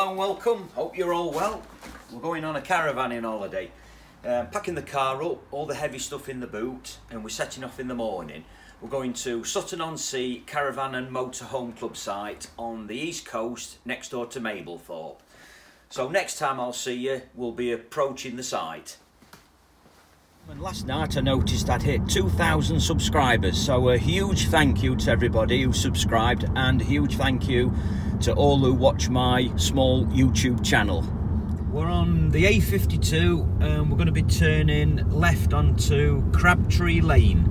Hello and welcome, hope you're all well. We're going on a caravanning holiday. Packing the car up, all the heavy stuff in the boot, and we're setting off in the morning. We're going to Sutton-on-Sea Caravan and Motorhome Club site on the East Coast, next door to Mablethorpe. So next time I'll see you, we'll be approaching the site. And last night I noticed I'd hit 2,000 subscribers, so a huge thank you to everybody who subscribed, and a huge thank you to all who watch my small YouTube channel. We're on the A52 and we're going to be turning left onto Crabtree Lane.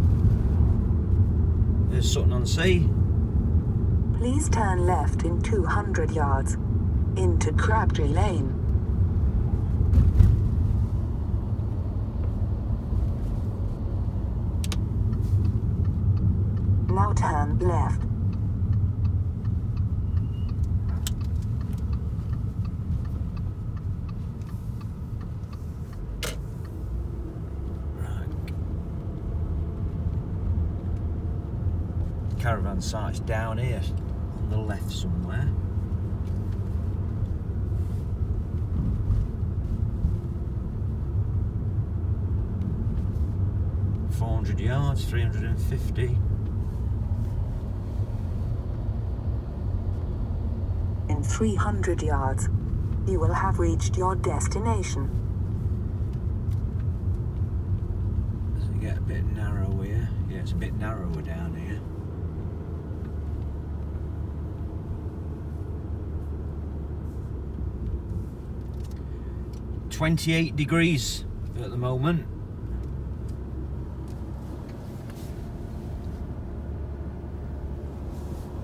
There's Sutton-on-Sea. Please turn left in 200 yards into Crabtree Lane. Now turn left. Caravan site's down here on the left somewhere. $400 yards, 350. In 300 yards, you will have reached your destination. Does it get a bit narrow here? Yeah, it's a bit narrower down here. $28 degrees at the moment.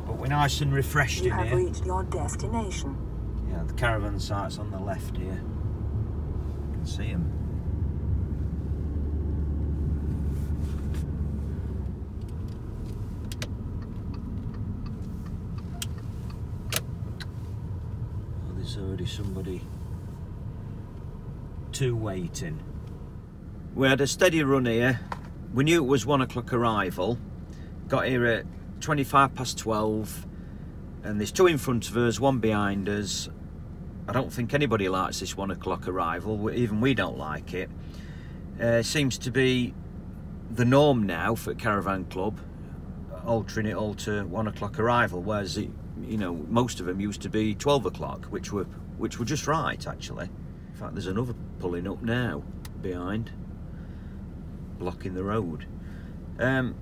But we're nice and refreshed in here. You have reached your destination. Yeah, the caravan site's on the left here. You can see them. Oh, there's already somebody. Two waiting. We had a steady run here. We knew it was 1 o'clock arrival. Got here at 12:25, and there's two in front of us, one behind us. I don't think anybody likes this 1 o'clock arrival. Even we don't like it. Seems to be the norm now for Caravan Club, altering it all to 1 o'clock arrival, whereas it, you know, most of them used to be 12 o'clock, which were just right actually. In fact, there's another pulling up now behind, blocking the road.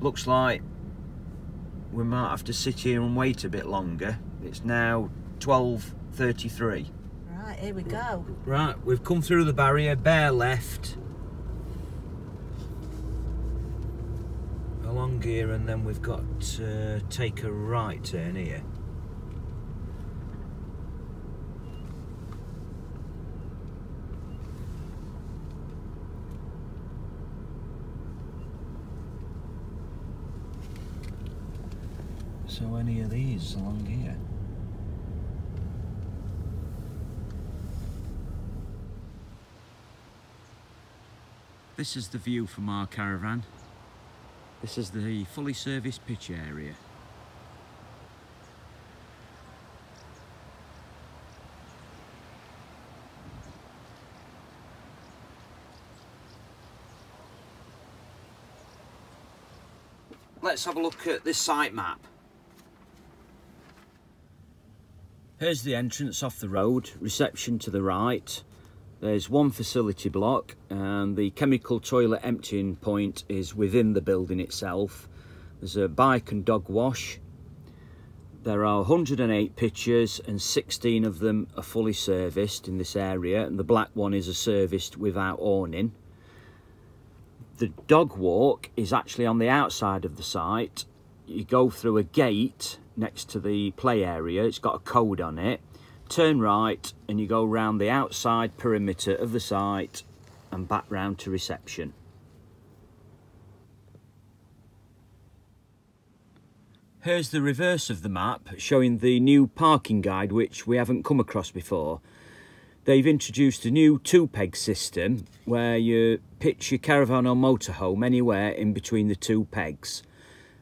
Looks like we might have to sit here and wait a bit longer. It's now 12:33. Right, here we go. Right, we've come through the barrier, bear left. Along here, and then we've got to take a right turn here. So any of these along here? This is the view from our caravan. This is the fully serviced pitch area. Let's have a look at this site map. Here's the entrance off the road, reception to the right. There's one facility block, and the chemical toilet emptying point is within the building itself. There's a bike and dog wash. There are 108 pitchers, and 16 of them are fully serviced in this area, and the black one is a serviced without awning. The dog walk is actually on the outside of the site. You go through a gate next to the play area, it's got a code on it, turn right and you go round the outside perimeter of the site and back round to reception. Here's the reverse of the map showing the new parking guide, which we haven't come across before. They've introduced a new 2-peg system where you pitch your caravan or motorhome anywhere in between the 2 pegs.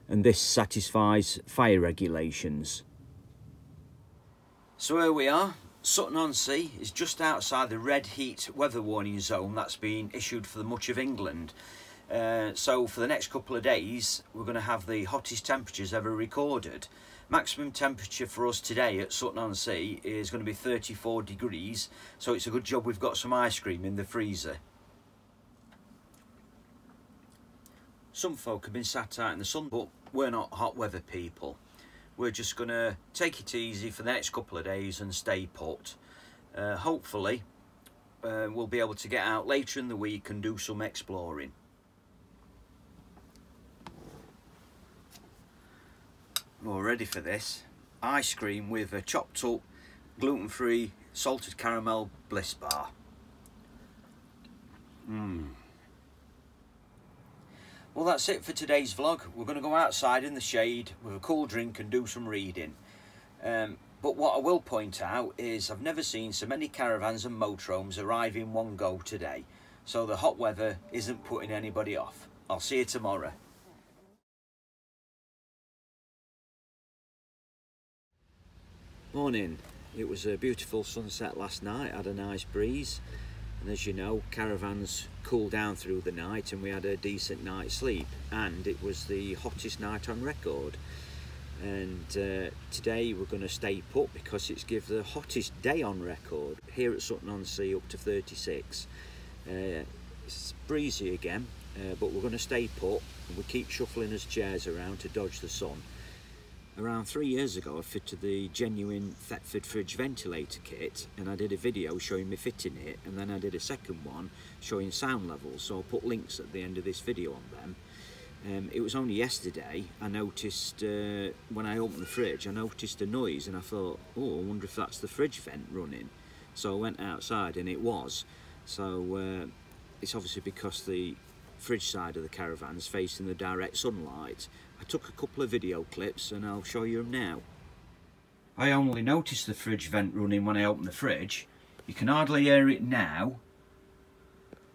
And this satisfies fire regulations. So here we are, Sutton-on-Sea is just outside the red heat weather warning zone that's been issued for much of England. So for the next couple of days we're going to have the hottest temperatures ever recorded. Maximum temperature for us today at Sutton-on-Sea is going to be 34 degrees, so it's a good job we've got some ice cream in the freezer. Some folk have been sat out in the sun, but we're not hot weather people. We're just going to take it easy for the next couple of days and stay put. Hopefully we'll be able to get out later in the week and do some exploring. We're ready for this. Ice cream with a chopped up gluten-free salted caramel bliss bar. Well, that's it for today's vlog. We're going to go outside in the shade with a cool drink and do some reading. But what I will point out is I've never seen so many caravans and motorhomes arrive in one go today. So the hot weather isn't putting anybody off. I'll see you tomorrow. Morning. It was a beautiful sunset last night, had a nice breeze, and as you know, caravans cool down through the night, and we had a decent night's sleep, and it was the hottest night on record. And today we're going to stay put because it's give the hottest day on record here at Sutton-on-Sea, up to 36. It's breezy again, but we're going to stay put, and we keep shuffling us chairs around to dodge the sun. Around 3 years ago I fitted the genuine Thetford fridge ventilator kit, and I did a video showing me fitting it, and then I did a second one showing sound levels, so I'll put links at the end of this video on them. It was only yesterday I noticed, when I opened the fridge I noticed a noise, and I thought, oh, I wonder if that's the fridge vent running. So I went outside and it was. So it's obviously because the fridge side of the caravan's facing the direct sunlight. I took a couple of video clips and I'll show you them now. I only noticed the fridge vent running when I opened the fridge. You can hardly hear it now.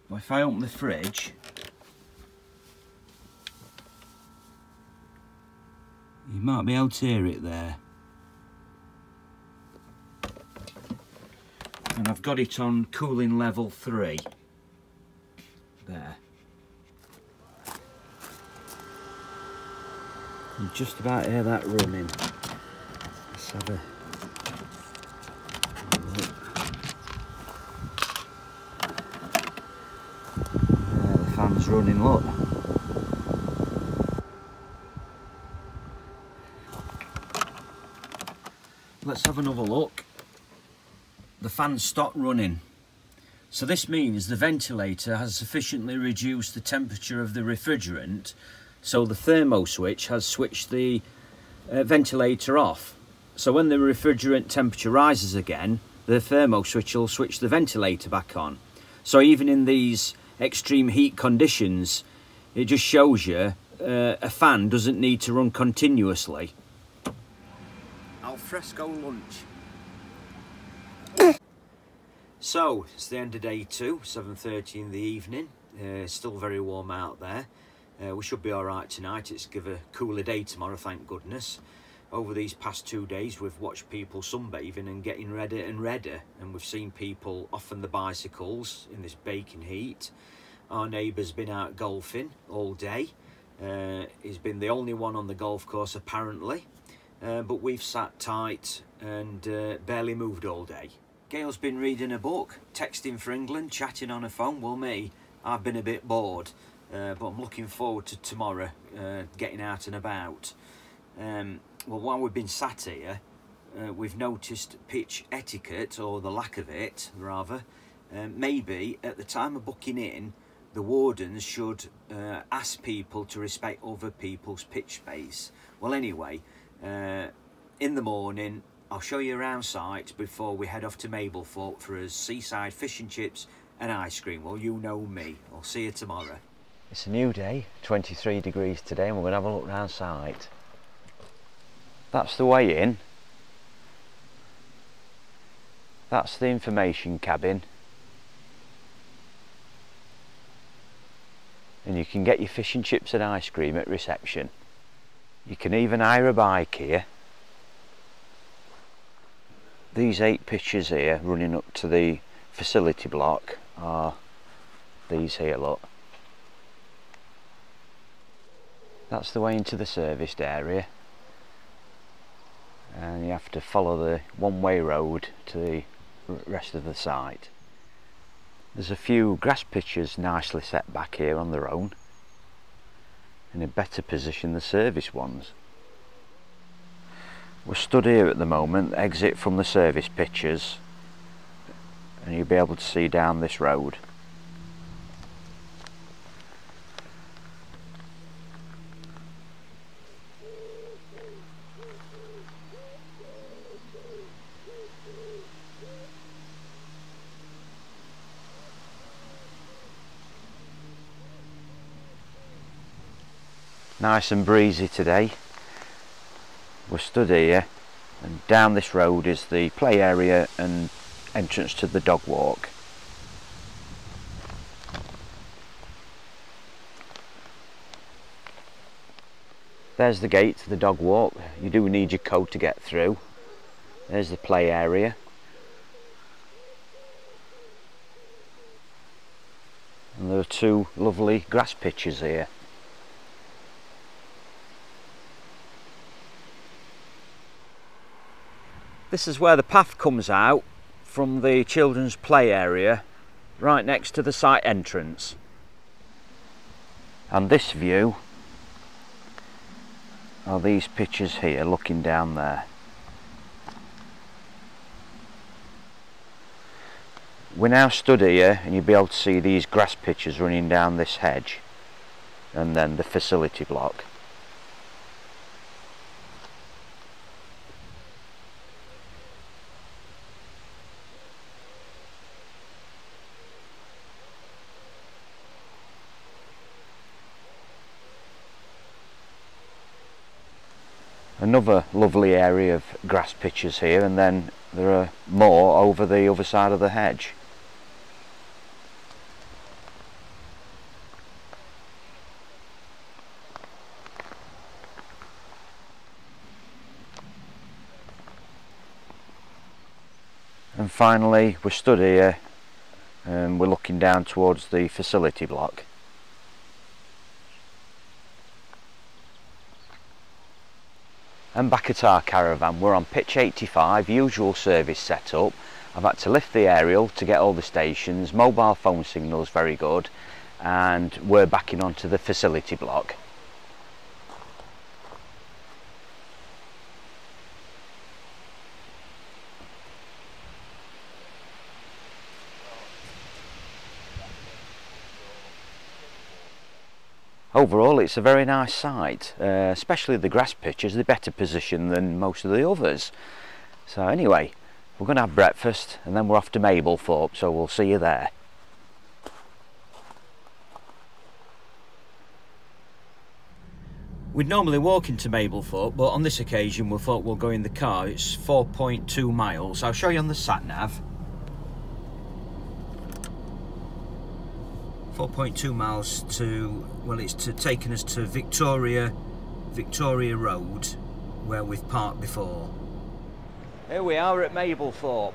But if I open the fridge, you might be able to hear it there. And I've got it on cooling level 3. There. You just about hear that running. Let's have a look. Yeah, the fan's running, look. Let's have another look. The fan stopped running. So this means the ventilator has sufficiently reduced the temperature of the refrigerant. So the thermo switch has switched the ventilator off. So when the refrigerant temperature rises again, the thermo switch will switch the ventilator back on. So even in these extreme heat conditions, it just shows you a fan doesn't need to run continuously. Al fresco lunch. So it's the end of day 2, 7:30 in the evening. Still very warm out there. We should be all right tonight. It's give a cooler day tomorrow, thank goodness. Over these past 2 days we've watched people sunbathing and getting redder and redder, and we've seen people off on the bicycles in this baking heat. Our neighbour's been out golfing all day. He's been the only one on the golf course apparently, but we've sat tight and barely moved all day. Gail's been reading a book, texting for England, chatting on her phone. Well, me, I've been a bit bored. But I'm looking forward to tomorrow, getting out and about. Well, while we've been sat here, we've noticed pitch etiquette, or the lack of it, rather. Maybe, at the time of booking in, the wardens should ask people to respect other people's pitch space. Well, anyway, in the morning, I'll show you around site before we head off to Mablethorpe for a seaside fish and chips and ice cream. Well, you know me. I'll see you tomorrow. It's a new day, 23 degrees today, and we're going to have a look round site. That's the way in. That's the information cabin. And you can get your fish and chips and ice cream at reception. You can even hire a bike here. These 8 pitches here running up to the facility block are these here, look. That's the way into the serviced area, and you have to follow the one-way road to the rest of the site. There's a few grass pitches nicely set back here on their own, in a better position than the service ones. We're stood here at the moment, exit from the service pitches, and you'll be able to see down this road. Nice and breezy today. We're stood here, and down this road is the play area and entrance to the dog walk. There's the gate to the dog walk. You do need your code to get through. There's the play area, and there are 2 lovely grass pitches here. This is where the path comes out from the children's play area, right next to the site entrance. And this view are these pitches here looking down there. We're now stood here, and you'll be able to see these grass pitches running down this hedge and then the facility block. Another lovely area of grass pitches here, and then there are more over the other side of the hedge. And finally, we're stood here and we're looking down towards the facility block. And back at our caravan, we're on pitch 85, usual service setup. I've had to lift the aerial to get all the stations, mobile phone signal's very good, and we're backing onto the facility block. Overall, it's a very nice site, especially the grass pitches. They're better positioned than most of the others. So anyway, we're going to have breakfast and then we're off to Mablethorpe, so we'll see you there. We'd normally walk into Mablethorpe, but on this occasion we thought we'll go in the car. It's 4.2 miles. I'll show you on the sat-nav. 4.2 miles to, well, it's taken us to Victoria Road, where we've parked before. Here we are at Mablethorpe.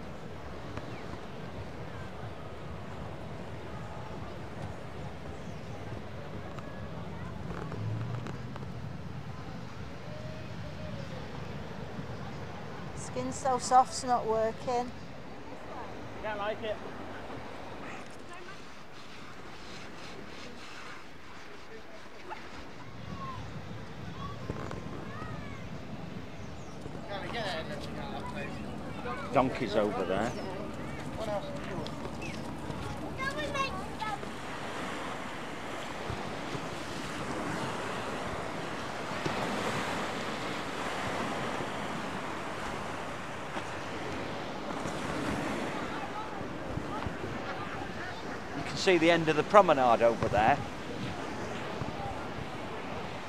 Skin's so soft's not working. Can't like it. Donkey's over there. You can see the end of the promenade over there,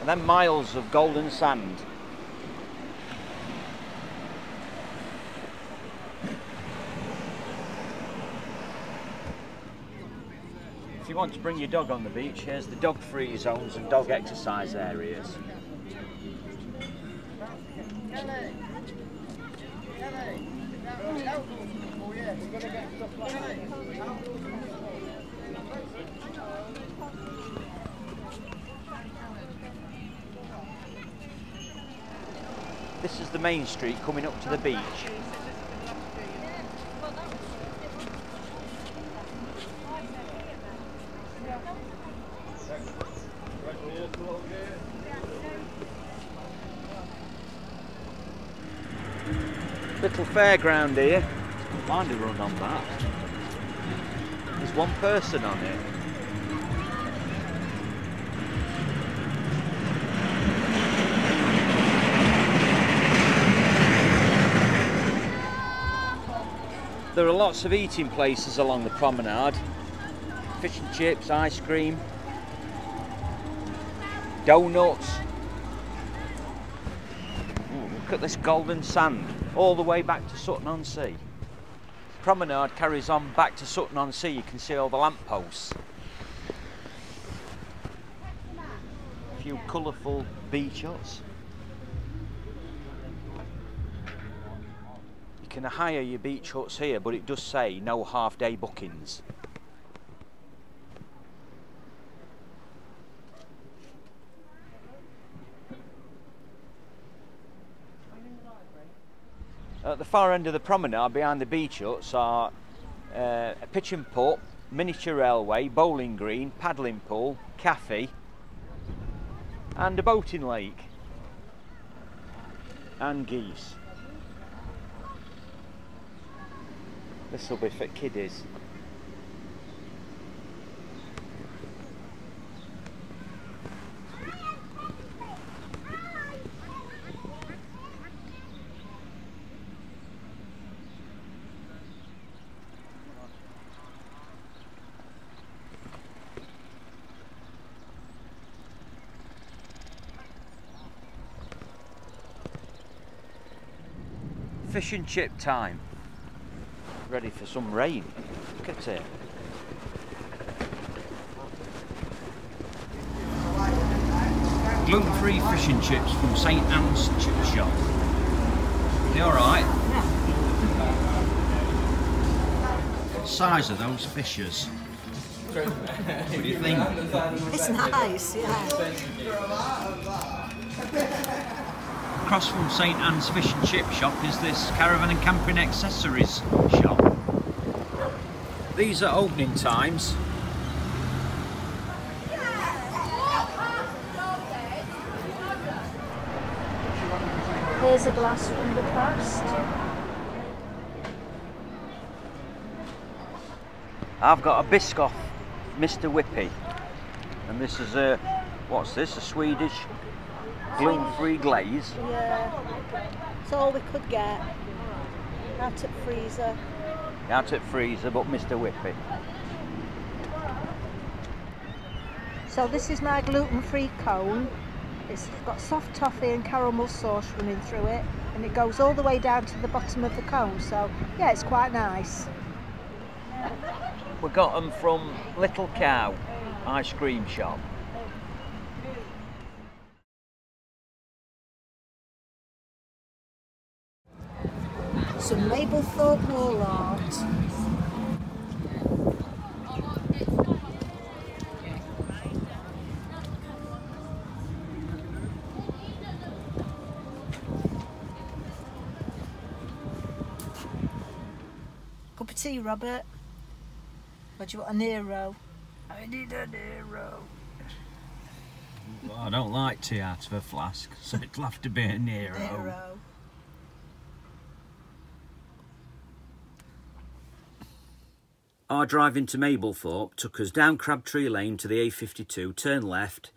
and then miles of golden sand. If you want to bring your dog on the beach, here's the dog free zones and dog exercise areas. This is the main street coming up to the beach. Little fairground here. Don't mind a run on that. There's one person on it. There are lots of eating places along the promenade. Fish and chips, ice cream, donuts. Look at this golden sand all the way back to Sutton-on-Sea. Promenade carries on back to Sutton-on-Sea. You can see all the lampposts. A few colourful beach huts. You can hire your beach huts here, but it does say no half-day bookings. At the far end of the promenade, behind the beach huts, are a pitch and putt, miniature railway, bowling green, paddling pool, cafe, and a boating lake, and geese. This will be for kiddies. Fish and chip time. Ready for some rain. Look at it. Gluten-free fish and chips from St. Anne's Chip Shop. They alright? Yeah. Size of those fishes. What do you think? It's nice, yeah. Across from St. Anne's Fish and Chip Shop is this caravan and camping accessories shop. These are opening times. Here's a glass from the past. I've got a Biscoff Mr Whippy, and this is a, what's this, a Swedish gluten-free glaze. Yeah, it's all we could get. Out at freezer. Out at freezer, but Mr Whippy. So this is my gluten-free cone. It's got soft toffee and caramel sauce running through it, and it goes all the way down to the bottom of the cone. So yeah, it's quite nice. We got them from Little Cow ice cream shop. Some Mablethorpe wall art. Cup of tea, Robert. Or do you want a Nero? I need a Nero. Well, I don't like tea out of a flask, so it'll have to be a Nero. Nero. Our drive into Mablethorpe took us down Crabtree Lane to the A52, turn left,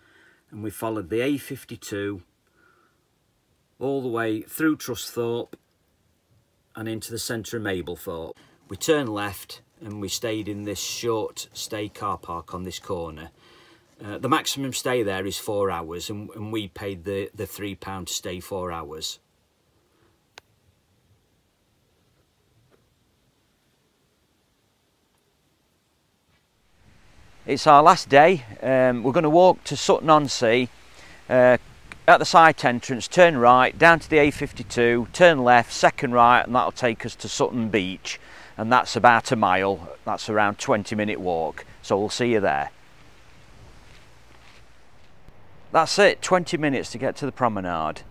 and we followed the A52 all the way through Trusthorpe and into the centre of Mablethorpe. We turned left and we stayed in this short stay car park on this corner. The maximum stay there is 4 hours, and we paid the £3 to stay 4 hours. It's our last day. We're going to walk to Sutton-on-Sea, at the site entrance, turn right, down to the A52, turn left, second right, and that'll take us to Sutton Beach, and that's about a mile, that's around 20-minute walk, so we'll see you there. That's it, 20 minutes to get to the promenade.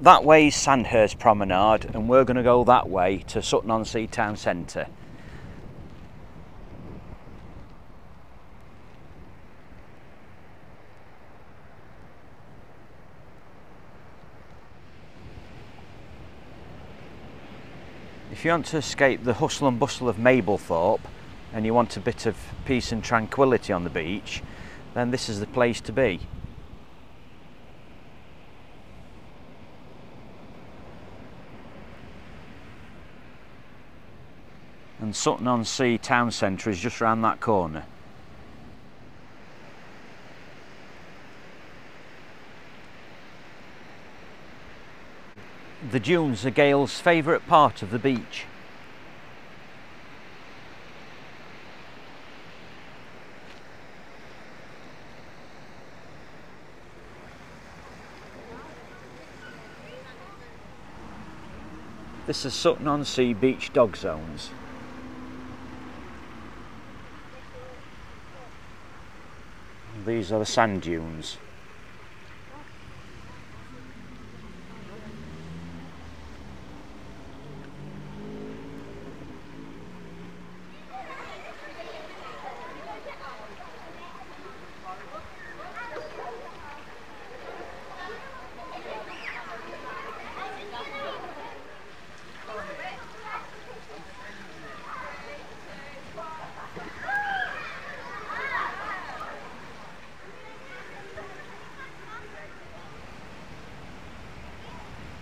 That way is Sandhurst Promenade, and we're going to go that way to Sutton-on-Sea Town Centre. If you want to escape the hustle and bustle of Mablethorpe and you want a bit of peace and tranquility on the beach, then this is the place to be. And Sutton-on-Sea Town Centre is just round that corner. The dunes are Gail's favourite part of the beach. This is Sutton-on-Sea Beach Dog Zones. These are the sand dunes.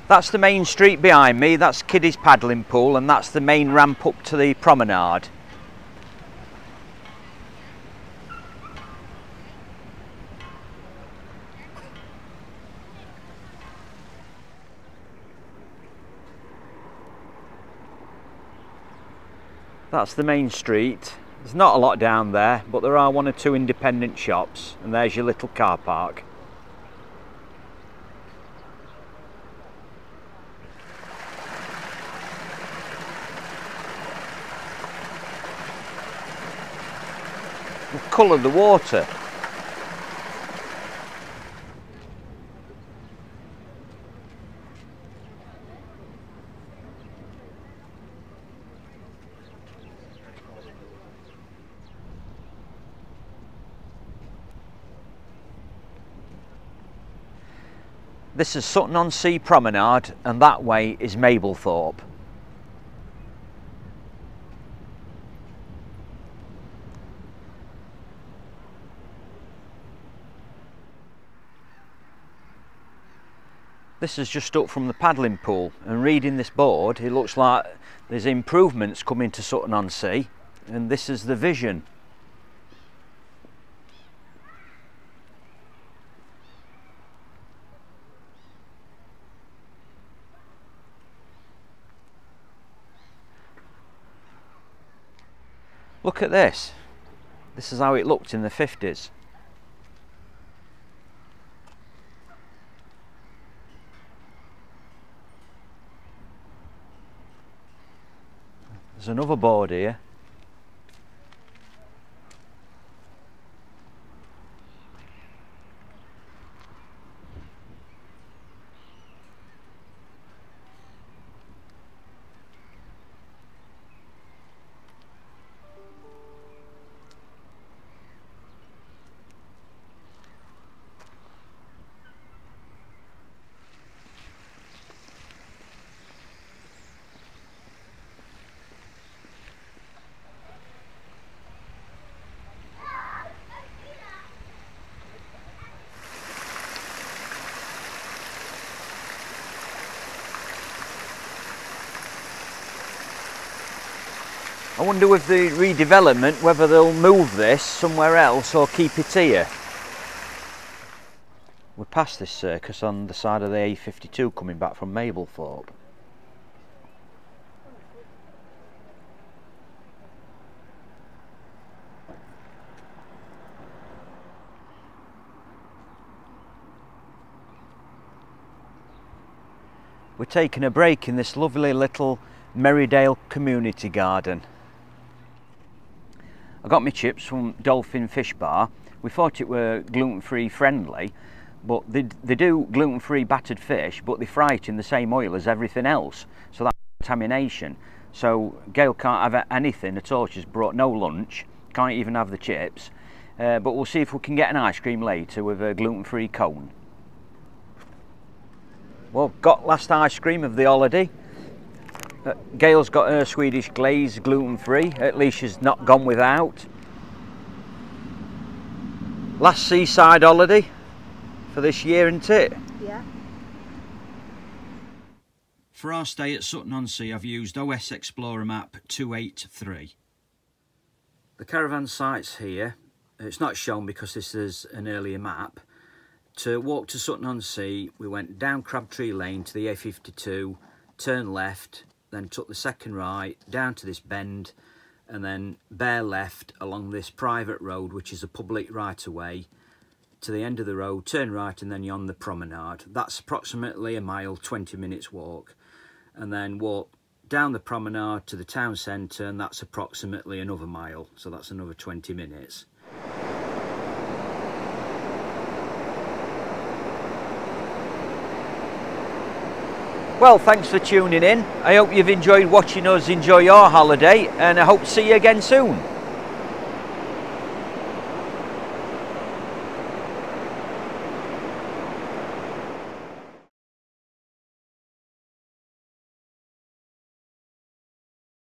That's the main street behind me, that's Kiddies Paddling Pool, and that's the main ramp up to the promenade. That's the main street. There's not a lot down there, but there are one or two independent shops, and there's your little car park. The colour of the water. This is Sutton-on-Sea Promenade, and that way is Mablethorpe. This is just up from the paddling pool, and reading this board it looks like there's improvements coming to Sutton-on-Sea, and this is the vision. Look at this. This is how it looked in the 50s. There's another board here. I wonder with the redevelopment whether they'll move this somewhere else or keep it here. We're past this circus on the side of the A52 coming back from Mablethorpe. We're taking a break in this lovely little Merridale community garden. I got my chips from Dolphin Fish Bar. We thought it were gluten-free friendly, but they do gluten-free battered fish, but they fry it in the same oil as everything else, so that's contamination. So Gail can't have anything at all. She's brought no lunch, can't even have the chips, but we'll see if we can get an ice cream later with a gluten-free cone. Well, got last ice cream of the holiday. Gail's got her Swedish glaze gluten-free, at least she's not gone without. Last seaside holiday for this year, isn't it? Yeah. For our stay at Sutton-on-Sea, I've used OS Explorer map 283. The caravan site's here. It's not shown because this is an earlier map. To walk to Sutton-on-Sea, we went down Crabtree Lane to the A52, turned left, then took the second right down to this bend and then bear left along this private road, which is a public right-of-way, to the end of the road, turn right and then you're on the promenade. That's approximately a mile, 20 minutes walk, and then walk down the promenade to the town centre, and that's approximately another mile, so that's another 20 minutes. Well, thanks for tuning in. I hope you've enjoyed watching us enjoy our holiday, and I hope to see you again soon.